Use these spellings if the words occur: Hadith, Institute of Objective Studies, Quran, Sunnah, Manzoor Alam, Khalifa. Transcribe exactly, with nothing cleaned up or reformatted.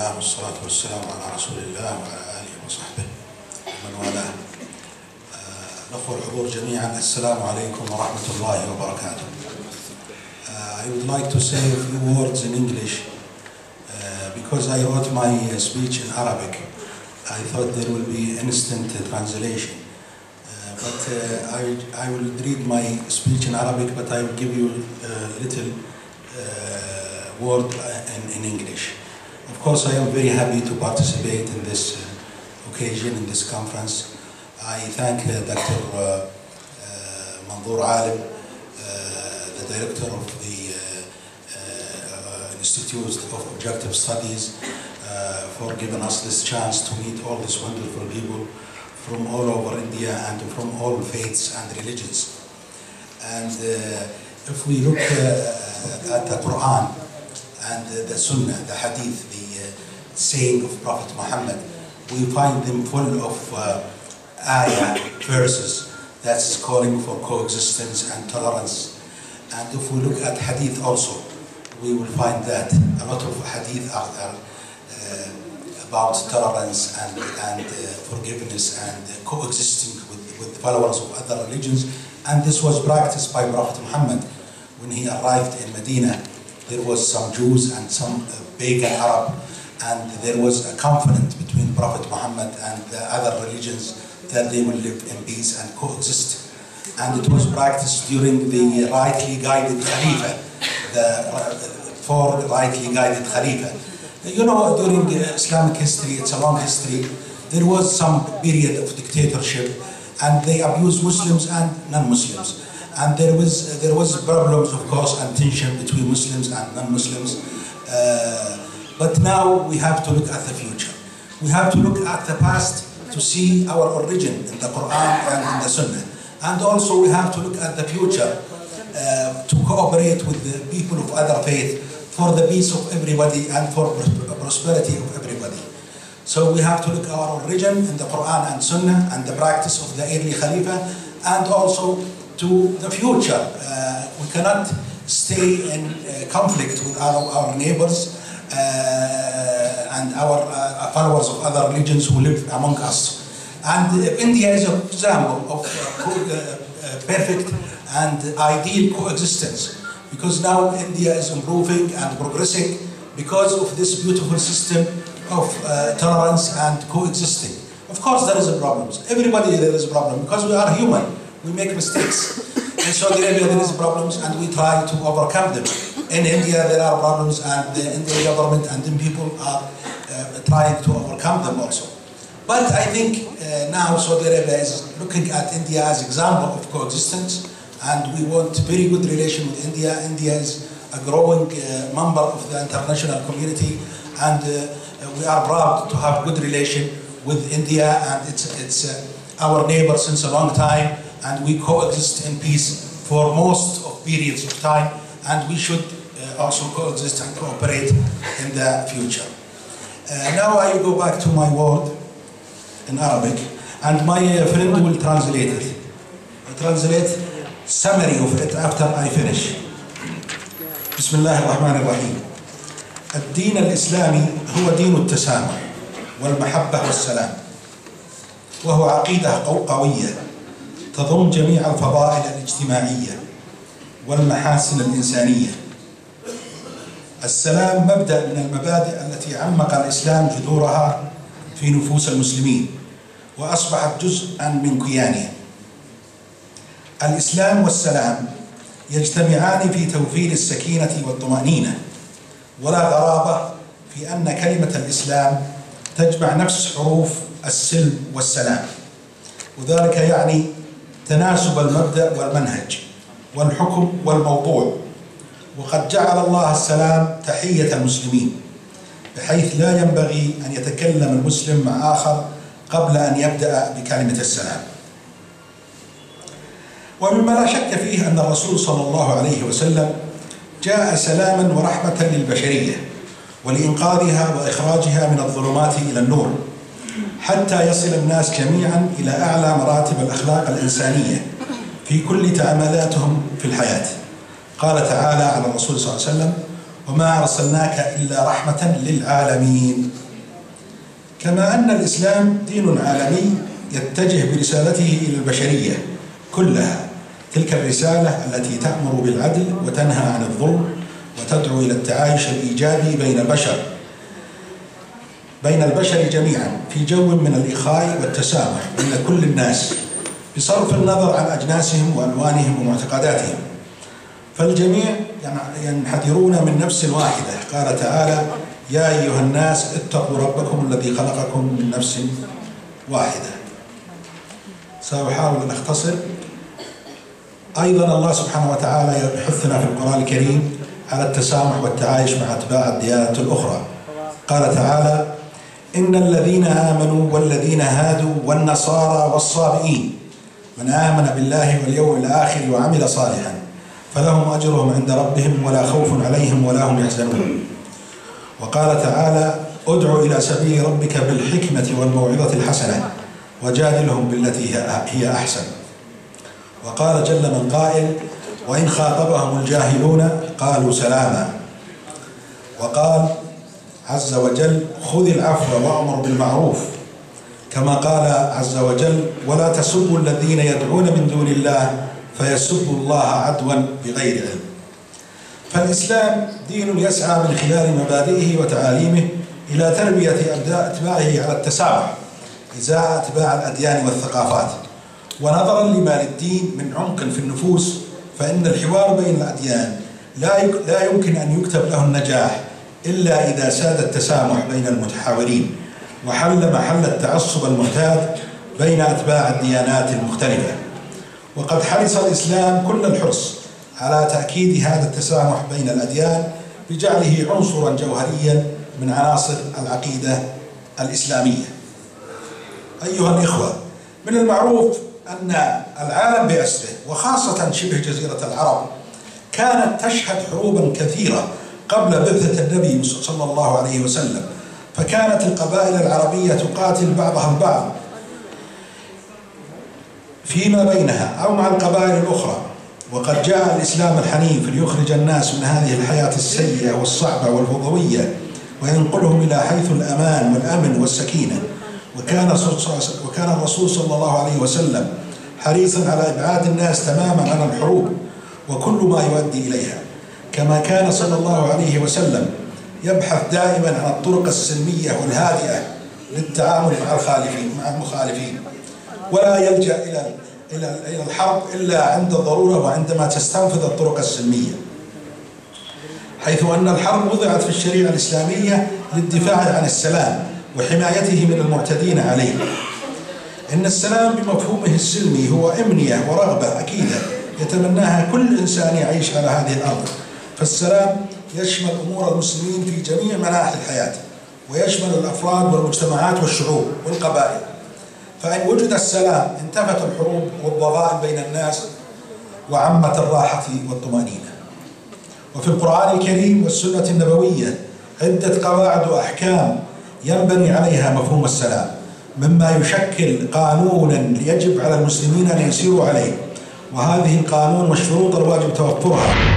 الله والصلاة والسلام على رسول الله وعلى آله وصحبه ومن والاه. الأخوة الحضور جميعا السلام عليكم ورحمة الله وبركاته. I would like to say a few words in English uh, because I wrote my speech in Arabic. I thought there will be instant translation. Uh, but uh, I, I will read my speech in Arabic, but I will give you a little uh, word in, in English. Of course, I am very happy to participate in this uh, occasion, in this conference. I thank uh, Doctor Uh, uh, Manzoor Alam, uh, the director of the uh, uh, Institute of Objective Studies, uh, for giving us this chance to meet all these wonderful people from all over India and from all faiths and religions. And uh, if we look uh, at the Quran and uh, the Sunnah, the Hadith, the uh, saying of Prophet Muhammad, we find them full of uh, ayah, verses that's calling for coexistence and tolerance. And if we look at Hadith also, we will find that a lot of Hadith are uh, about tolerance and, and uh, forgiveness and uh, coexisting with, with followers of other religions. And this was practiced by Prophet Muhammad when he arrived in Medina. There was some Jews and some uh, pagan Arab, and there was a conflict between Prophet Muhammad and the other religions that they will live in peace and coexist. And it was practiced during the rightly guided Khalifa, the uh, four rightly guided Khalifa. You know, during the Islamic history, it's a long history, there was some period of dictatorship, and they abused Muslims and non-Muslims. And there was there was problems, of course, and tension between Muslims and non-Muslims. Uh, but now we have to look at the future. We have to look at the past to see our origin in the Quran and in the Sunnah. And also we have to look at the future uh, to cooperate with the people of other faith for the peace of everybody and for prosperity of everybody. So we have to look at our origin in the Quran and Sunnah and the practice of the early Khalifa, and also to the future. Uh, we cannot stay in uh, conflict with our, our neighbors uh, and our uh, followers of other religions who live among us. And uh, India is an example of uh, uh, perfect and ideal coexistence, because now India is improving and progressing because of this beautiful system of uh, tolerance and coexisting. Of course there is a problem. Everybody there is a problem because we are human. We make mistakes. In Saudi Arabia there is problems and we try to overcome them. In India there are problems and the Indian government and the people are uh, trying to overcome them also. But I think uh, now Saudi Arabia is looking at India as an example of coexistence, and we want very good relation with India. India is a growing uh, member of the international community, and uh, we are proud to have good relation with India, and it's, it's uh, our neighbor since a long time. And we coexist in peace for most of periods of time, and we should uh, also coexist and cooperate in the future. Uh, now I go back to my word in Arabic, and my uh, friend will translate it. I translate summary of it after I finish. بسم الله الرحمن الرحيم. الدين الإسلامي هو دين التسامح والمحبة والسلام، وهو عقيدة قوية تضم جميع الفضائل الاجتماعية والمحاسن الإنسانية. السلام مبدأ من المبادئ التي عمق الإسلام جذورها في نفوس المسلمين وأصبحت جزءا من كيانهم. الإسلام والسلام يجتمعان في توفير السكينة والطمأنينة، ولا غرابة في أن كلمة الإسلام تجمع نفس حروف السلم والسلام، وذلك يعني تناسب المبدأ والمنهج والحكم والموضوع. وقد جعل الله السلام تحية المسلمين، بحيث لا ينبغي أن يتكلم المسلم مع آخر قبل أن يبدأ بكلمة السلام. ومما لا شك فيه أن الرسول صلى الله عليه وسلم جاء سلاما ورحمة للبشرية، ولإنقاذها وإخراجها من الظلمات إلى النور، حتى يصل الناس جميعا إلى أعلى مراتب الأخلاق الإنسانية في كل تعاملاتهم في الحياة. قال تعالى على الرسول صلى الله عليه وسلم: وما أرسلناك إلا رحمة للعالمين. كما أن الإسلام دين عالمي يتجه برسالته إلى البشرية كلها، تلك الرسالة التي تأمر بالعدل وتنهى عن الظلم وتدعو إلى التعايش الإيجابي بين البشر بين البشر جميعا في جو من الإخاء والتسامح بين كل الناس بصرف النظر عن أجناسهم وألوانهم ومعتقداتهم، فالجميع ينحدرون من نفس واحدة. قال تعالى: يا أيها الناس اتقوا ربكم الذي خلقكم من نفس واحدة. سأحاول أن أختصر. أيضا الله سبحانه وتعالى يحثنا في القرآن الكريم على التسامح والتعايش مع أتباع الديانات الأخرى. قال تعالى: إن الذين آمنوا والذين هادوا والنصارى والصابئين من آمن بالله واليوم الآخر وعمل صالحا فلهم أجرهم عند ربهم ولا خوف عليهم ولا هم يحزنون. وقال تعالى: ادعوا إلى سبيل ربك بالحكمة والموعظة الحسنة وجادلهم بالتي هي أحسن. وقال جل من قائل: وإن خاطبهم الجاهلون قالوا سلاما. وقال عز وجل: خذ العفو وأمر بالمعروف. كما قال عز وجل: ولا تسبوا الذين يدعون من دون الله فيسبوا الله عدوا بغير علم. فالإسلام دين يسعى من خلال مبادئه وتعاليمه إلى تربية أتباعه على التسامح إزاء أتباع الأديان والثقافات. ونظرا لما للدين من عمق في النفوس، فإن الحوار بين الأديان لا يمكن أن يكتب له النجاح إلا إذا ساد التسامح بين المتحاورين وحل محل التعصب المعتاد بين أتباع الديانات المختلفة. وقد حرص الإسلام كل الحرص على تأكيد هذا التسامح بين الأديان بجعله عنصرا جوهريا من عناصر العقيدة الإسلامية. أيها الإخوة، من المعروف أن العالم بأسره وخاصة شبه جزيرة العرب كانت تشهد حروبا كثيرة قبل بعثة النبي صلى الله عليه وسلم، فكانت القبائل العربية تقاتل بعضها البعض فيما بينها أو مع القبائل الأخرى. وقد جاء الإسلام الحنيف ليخرج الناس من هذه الحياة السيئة والصعبة والفوضوية وينقلهم إلى حيث الأمان والأمن والسكينة. وكان وكان الرسول صلى الله عليه وسلم حريصا على إبعاد الناس تماما عن الحروب وكل ما يؤدي إليها، كما كان صلى الله عليه وسلم يبحث دائما عن الطرق السلمية والهادئة للتعامل مع الخالفين مع المخالفين، ولا يلجأ إلى إلى إلى الحرب إلا عند الضرورة وعندما تستنفذ الطرق السلمية، حيث أن الحرب وضعت في الشريعة الإسلامية للدفاع عن السلام وحمايته من المعتدين عليه. إن السلام بمفهومه السلمي هو أمنية ورغبة أكيدة يتمناها كل إنسان يعيش على هذه الأرض، فالسلام يشمل أمور المسلمين في جميع مناحي الحياة ويشمل الأفراد والمجتمعات والشعوب والقبائل، فإن وجد السلام انتفت الحروب والضغائن بين الناس وعمت الراحة والطمأنينة. وفي القرآن الكريم والسنة النبوية عدة قواعد وأحكام ينبني عليها مفهوم السلام، مما يشكل قانونا يجب على المسلمين أن يسيروا عليه، وهذه القانون والشروط الواجب توفرها.